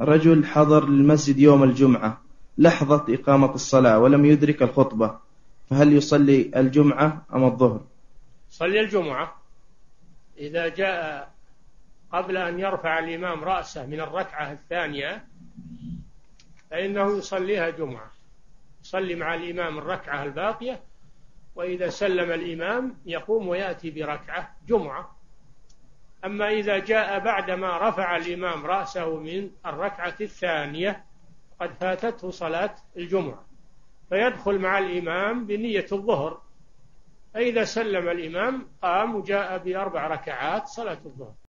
رجل حضر للمسجد يوم الجمعة لحظة إقامة الصلاة ولم يدرك الخطبة، فهل يصلي الجمعة أم الظهر؟ صلي الجمعة إذا جاء قبل أن يرفع الإمام رأسه من الركعة الثانية فإنه يصليها جمعة، يصلي مع الإمام الركعة الباقية، وإذا سلم الإمام يقوم ويأتي بركعة جمعة. أما إذا جاء بعدما رفع الإمام رأسه من الركعة الثانية قد فاتته صلاة الجمعة، فيدخل مع الإمام بنية الظهر، فإذا سلم الإمام قام وجاء ب4 ركعات صلاة الظهر.